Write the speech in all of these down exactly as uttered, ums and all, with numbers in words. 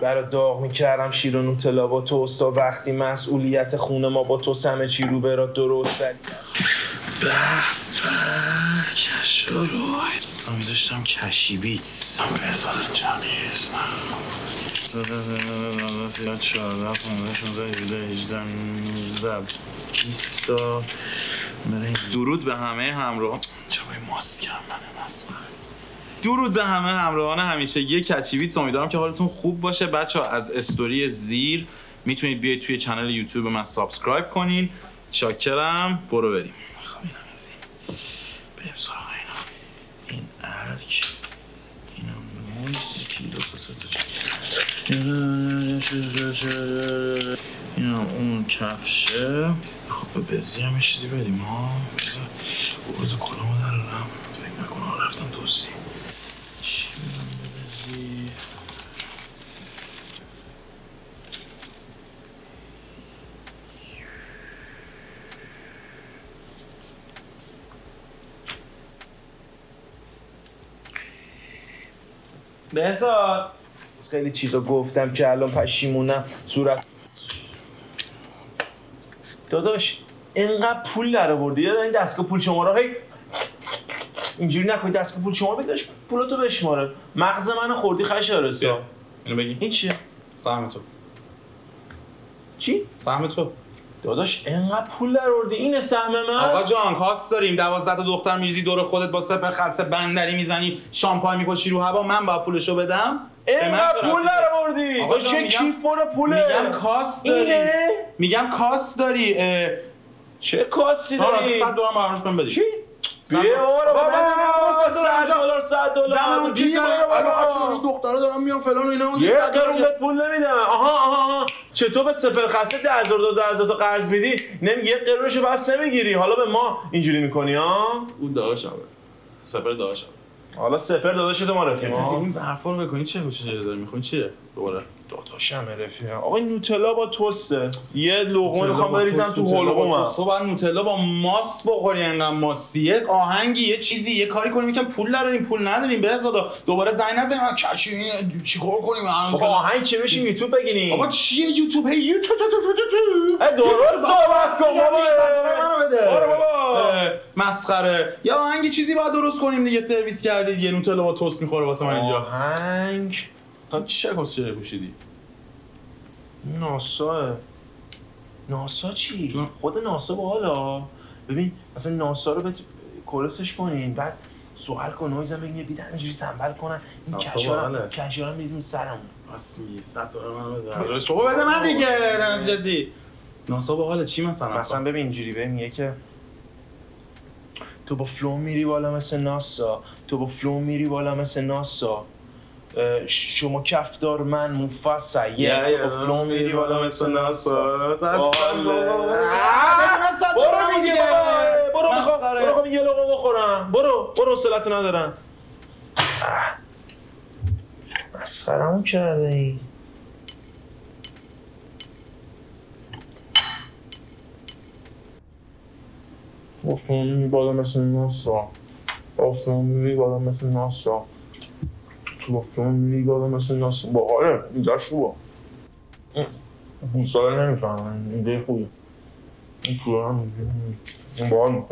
برا داغ میکردم شیر و نوتلا با توست تا وقتی مسئولیت خونه ما با توست همه چی رو برات درست ولی به به کشروی اصلا میذاشتم کشی بیت بهزاد اینجا نیست نه ده ده ده ده ده سیاد چهارده پانده شونزده هجده هجده نوزده بیستا درود به همه همراه چرا این ماسکم منه مسخره. درود به همه همراهان همیشه یه کچیویت. امیدوارم که حالتون خوب باشه بچه ها. از استوری زیر میتونید بیاید توی چنل یوتیوب من سابسکرایب کنین. چاکرم. برو بریم. خب اینم ازی بریم سراغ اینا. این ارک اینم موز پیدا کساتا چاکرم. اینم اون کفشه. خب به بزی هم یه چیزی بدیم ها. بزر کلامو درارم فکر نکنم رفتم دوزی چی بدم به بزی. بهزاد خیلی چیزا گفتم که الان پشیمونم. صورت داداش اینقدر پول در آوردی یاد این دستگاه پول شما را هی اینجوری نکنی. دستگاه پول شما بگیرش پولاتو بشماره. مغز منو خوردی خشارسا. اینو بگی این چیه؟ سهم تو. چی؟ سهم تو. داداش اینقدر پول در آوردی این سهم من. آقا جان خواست داریم دوازده تا دختر میریزی دور خودت با سپر خلسه بندری میزنی شامپاین میپاشی رو هوا. من با پولشو بدم؟ اینقدر پول در آوردی. آقا چه کیف پر پوله. میگم کاست داری. میگم کاست داری. چه کاسی داری؟ صد دلار برامون کن بدی. چی؟ بیا برو بابا صد دلار صد دلار دممون چی شده؟ الان آخه اون دخترا دارن میان فلان و اینا. یه قرون بهت پول نمیدم. آها آها چطور به سفر خسته ده هزار دو هزار تا قرض میدی؟ نمی یه قرونشو بس نمیگیری. حالا به ما اینجوری میکنی ها؟ اون داداشم. سفر داداشم. حالا سپر داداش تو ما رفیق ما. این حرفا رو بکنی چه گوشه داری میخوین چیه؟ دوباره داداشم رفیقم. آقا نوتلا با توسته. یه لقمه میخوام بریزم تو حلقومم. تو بعد نوتلا با ماست بخوری انقدر ماستیه. آهنگی یه چیزی یه کاری کنیم که پول نداریم پول نداریم بهزادا. دوباره زنگ نزنیم کچی چیکار کنیم؟ آقا آهنگ چه بشیم یوتیوب بگیریم. آقا چیه یوتیوب؟ هی یوتیوب ای درست صحبت کن بابا. آره بابا مسخره. یا آهنگ چیزی بعد درست کنیم دیگه. سرویس کردید یه نوتلا با توست میخوره واسه من اینجا. آهنگ تا چه کسی پوشیدی؟ ناسا. ناسا چی؟ جون. خود ناسا باحالا. ببین مثلا ناسا رو بت... کورسش کنین بعد سوال کن نویزم بگین بیدن اینجوری سنبل کنن این کشارم میزیم سرمون رسمی صد داره من بده بابا بده من دیگه جدی. ناسا باحاله چی مثلا؟ مثلا ببین اینجوری به میگه که تو با فلو میری بالا مثل ناسا. تو با فلو میری بالا مثل ناسا. شما کفدار من مفصل یک افلام میری بالا مثل ناسا. برو میگه برو برو میگه لقمه بخورم. برو برو حوصله‌تو ندارم. مسخره‌مون کرده این. افلام میری بالا مثل ناسا. افلام میری بالا مثل ناسا. تو فلان میری بالا مثل ناسا. باحاله اینجا شو با اون ساله نمیفهمم ایده خوبه. این کورا هم باحال میکنه.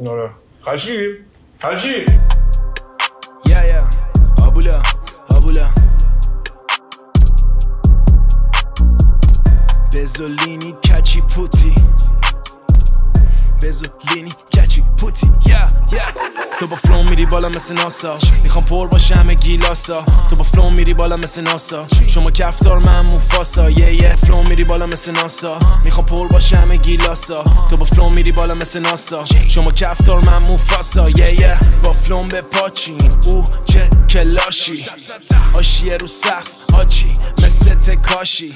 ناره خشی خشی یا یا آبولا آبولا بزولینی کچی پوتی بزولینی کچی پوتی یا یا. تو با فلو میری بالا مثل ناسا. میخوام پر باشه همه گیلاسا. تو با فلو میری بالا مثل ناسا. شما کفتار من موفاسا. یه یه فلو میری بالا مثل ناسا. میخوام پر باشه همه گیلاسا. تو با فلو میری بالا مثل ناسا. شما کفتار من موفاسا. یه یه با فلوم به پاچین او چه کلاشی آشیه رو سقف آچی مثل تکاشی.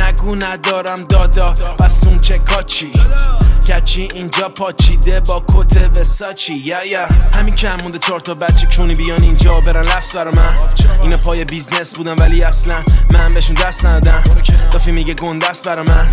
نگو ندارم دادا بس اون چه کاچی کچی اینجا پاچیده با کت وساچی. یا یا همین که هم مونده چهار تا بچه کونی بیان اینجا برن لفظ برا من. اینا پای بیزنس بودن ولی اصلا من بهشون دست ندادم. دافی میگه گندست برا من.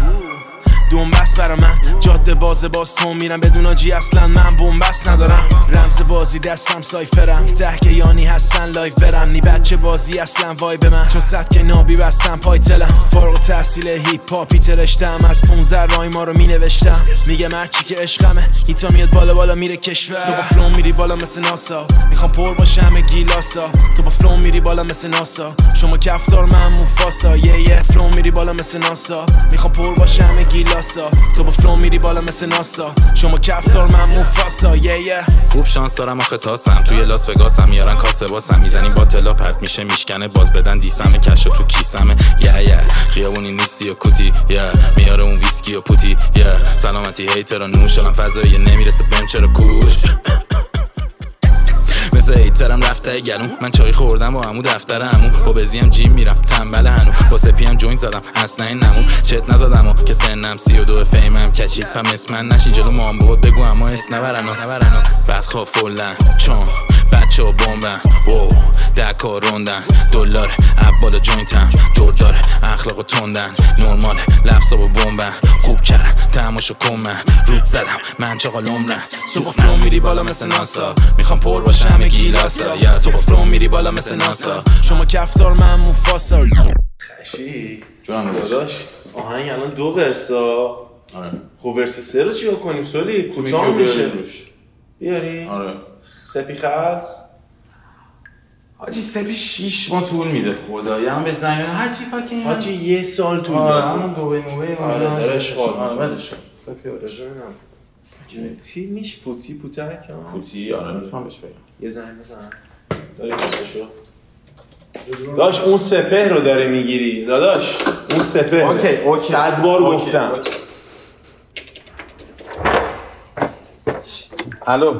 دنبست برا من جاده باز باز تو میرم بدون آجی اصلا من بنبست ندارم. رمز بازی دستم سایفرم دهکه یانی هستن لایف برم نی بچه بازی اصلا وای به من چون صد که نابی بستم پای تلم فارغ تحصیل هیپ هاپی ترشتم از پونزده رای ما رو می نوشتم میگم هرچی که عشقمه هیتا میاد بالا بالا میره کشور. تو با فلوم میری بالا مثل ناسا میخوام پر باشه همه گیلاسا. تو با فلوم میری بالا مثل ناسا شما کفتار من موفاسا. یه یه فلوم میری بالا مثل ناسا میخوام پر باشه همه گیلاسا. تو با فلوم میری بالا مثل ناسا شما کفتار من موفاسا. یه یه خوب شانس دارم آخه تاسم توی لاس وگاسم میارن کاسه باسم میزنیم با تلا پرت میشه میشکنه باز بدن دیسمه کشو تو کیسمه. یه یه خیابونی نیستی و کوتی یه میاره اون ویسکی و پوتی یه سلامتی هیترا نوشالم فضایی نمیرسه بهم چرا کوش مثل هیترم رفته گلون من چای خوردم با عمو دفتر عمو با بزیم جیم میرم تنبل هنو با سپیم جوینت زدم اصلا این نمون چت نزدم و که سنم سی و دو فیمم کچید پم اسمن نشین جلو مام بود بگو اما اس نبرنا بدخواه فولن چون بچه و بومبن وو دکا روندن دلار عبال جوینتم دورداره اخلاق و تندن نرمال لفظا و بومبن خوب کرن تماشو کن من رود زدم من چاقا لومرن سو با فلو میری بالا مثل ناسا میخوام پر باشه همه گیلاسا. یا تو با فلو میری بالا مثل ناسا شما کفتار من موفاسا. خشی جونم داداش آهنگ الان دو ورسا. آره خب ورس سه رو چیکار کنیم سولی کوتاه میشه بیاری. آره سپی خلص حاجی سپی شیش ما طول میده خدا یه هم به زنگه حاجی فکر حاجی یه سال طول میده. آره همون دوبه موبه آره در اشغال آره بدش سپی آجا بینم حاجی تی میش پوتی پوتک پوتی آره میتونم بهش بگم یه زنگ بزن داری باشو داداش اون سپه رو داره میگیری داداش اون سپه اوکی اوکی صد بار گفتم. الو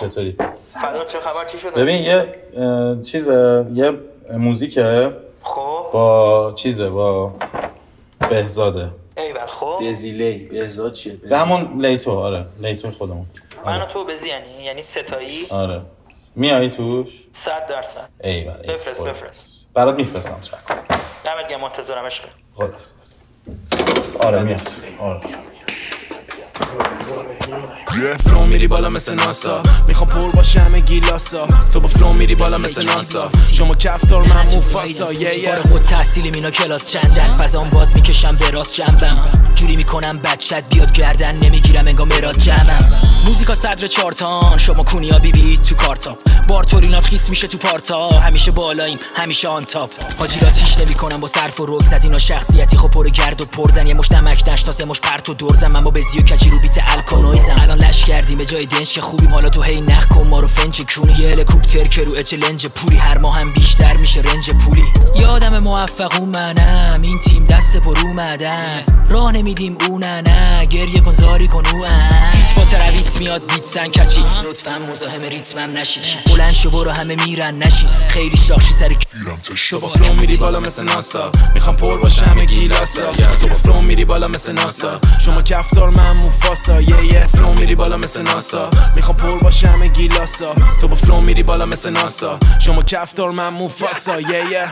چطوری؟ سلام چه خبر چی شده؟ ببین یه چیزه یه موزیکه خب با چیزه با بهزاده. ایول خب بهزی لی بهزاد چیه؟ همون لیتو. آره لیتو خودمون منو تو بزی یعنی یعنی ستایی. آره میای توش؟ صد درصد. ایول بفرست بفرست برات میفرستم چک کن. دمت گرم منتظرم عشق خدا. آره میاد آره فلو میری بالا مثل ناسا میخوام پر باشه همه گیلاسا. تو با فلو میری بالا مثل ناسا شما کفتار من موفاسا. یه یه خود تحصیلیم اینا کلاس چندن فضام باز میکشم به راست جنبم جوری میکنم بچت بیاد گردن نمیگیرم انگام مراد جمعم موزیکا صدر چارتان شما کونیا بی بی تو کارتا بارتورینات خیس میشه تو پارتا همیشه بالاییم همیشه آن تاپ حاجی لاتیش نمیکنم با صرف و رکزت اینا شخصیتی خب پر گرد و پرزن یه مش نمک نش تا سه مش پرت و دورزن من با بزی و کچی رو بیت الکانویزم الان لش کردیم به جای دنج که خوبیم حالا تو هی نخ کن ما رو فنج کونه یه هلیکوپتر که رو اچلنج پولی هر ماه هم بیشتر میشه رنج پولی یادم موفق اون منم این تیم دست پر اومدن راه نمیدیم اون نه گریه کن زاری کن او فیت با ترویس میاد بیتسن کچی لطفا مزاحم ریتمم نشی بلند شو برو همه میرن نشی خیلی شاخشی سر گیرم تشو با فلو میری بالا مثل ناسا میخوام پر باشه همه گیلاسا. تو با فلو میری بالا مثل ناسا شما کفتار من موفاسا. یه یه فلو میری بالا مثل ناسا میخوام پر باشه همه گیلاسا. تو با فلو میری بالا مثل ناسا شما کفتار من موفاسا. یه یه